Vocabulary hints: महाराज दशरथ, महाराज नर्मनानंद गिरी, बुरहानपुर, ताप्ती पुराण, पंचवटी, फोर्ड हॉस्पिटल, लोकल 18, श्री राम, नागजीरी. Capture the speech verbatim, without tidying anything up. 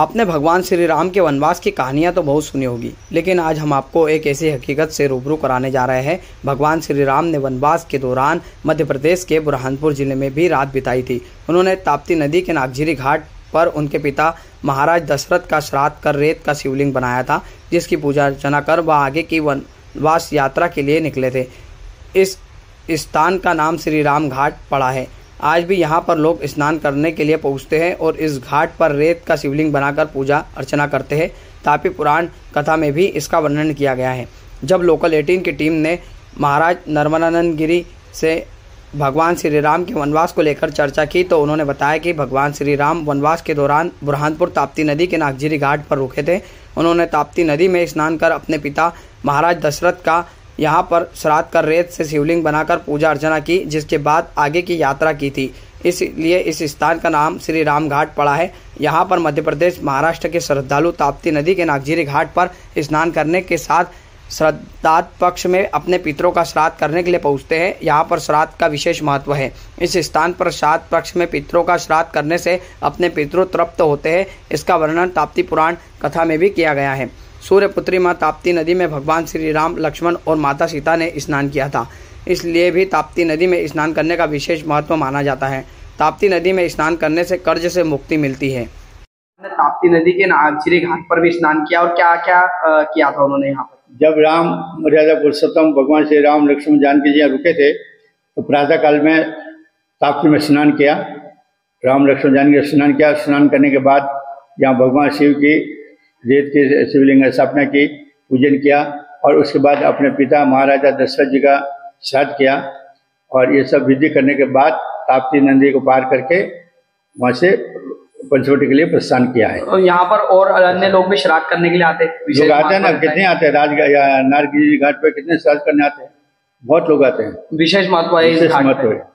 आपने भगवान श्री राम के वनवास की कहानियाँ तो बहुत सुनी होगी, लेकिन आज हम आपको एक ऐसी हकीकत से रूबरू कराने जा रहे हैं। भगवान श्री राम ने वनवास के दौरान मध्य प्रदेश के बुरहानपुर जिले में भी रात बिताई थी। उन्होंने ताप्ती नदी के नागजीरी घाट पर उनके पिता महाराज दशरथ का श्राद्ध कर रेत का शिवलिंग बनाया था, जिसकी पूजा अर्चना कर वह आगे की वनवास यात्रा के लिए निकले थे। इस स्थान का नाम श्री राम घाट पड़ा है। आज भी यहाँ पर लोग स्नान करने के लिए पहुँचते हैं और इस घाट पर रेत का शिवलिंग बनाकर पूजा अर्चना करते हैं। ताप्ती पुराण कथा में भी इसका वर्णन किया गया है। जब लोकल अठारह की टीम ने महाराज नर्मनानंद गिरी से भगवान श्री राम के वनवास को लेकर चर्चा की तो उन्होंने बताया कि भगवान श्री राम वनवास के दौरान बुरहानपुर ताप्ती नदी के नागजीरी घाट पर रुके थे। उन्होंने ताप्ती नदी में स्नान कर अपने पिता महाराज दशरथ का यहाँ पर श्राद्ध कर रेत से शिवलिंग बनाकर पूजा अर्चना की, जिसके बाद आगे की यात्रा की थी। इसलिए इस स्थान का नाम श्री राम घाट पड़ा है। यहाँ पर मध्य प्रदेश महाराष्ट्र के श्रद्धालु ताप्ती नदी के नागजीरी घाट पर स्नान करने के साथ श्राद्धात पक्ष में अपने पितरों का श्राद्ध करने के लिए पहुँचते हैं। यहाँ पर श्राद्ध का विशेष महत्व है। इस स्थान पर श्राद्ध पक्ष में पितरों का श्राद्ध करने से अपने पितरों तृप्त होते हैं। इसका वर्णन ताप्ती पुराण कथा में भी किया गया है। सूर्यपुत्री माँ ताप्ती नदी में भगवान श्री राम, लक्ष्मण और माता सीता ने स्नान किया था, इसलिए भी ताप्ती नदी में स्नान करने का विशेष महत्व माना जाता है। ताप्ती नदी में स्नान करने से कर्ज से मुक्ति मिलती है। ताप्ती नदी के नागजीरी घाट पर भी स्नान किया और क्या क्या आ, किया था उन्होंने यहाँ पर? जब राम मर्यादा पुरुषोत्तम भगवान श्री राम, लक्ष्मण, जानकी जी यहाँ रुके थे तो प्रातः काल में ताप्ती में स्नान किया। राम, लक्ष्मण, जानकी स्नान किया। स्नान करने के बाद यहाँ भगवान शिव की रेत के शिवलिंग स्थापना की, पूजन किया और उसके बाद अपने पिता महाराजा दशरथ जी का श्राद्ध किया और ये सब विधि करने के बाद ताप्ती नदी को पार करके वहाँ से पंचवटी के लिए प्रस्थान किया है। और यहाँ पर और अन्य लोग भी श्राद्ध करने के लिए आते हैं। लोग आते हैं ना, कितने आते हैं? राज नागजीरी घाट पर कितने श्राद्ध करने आते हैं? बहुत लोग आते हैं। विशेष महत्व है।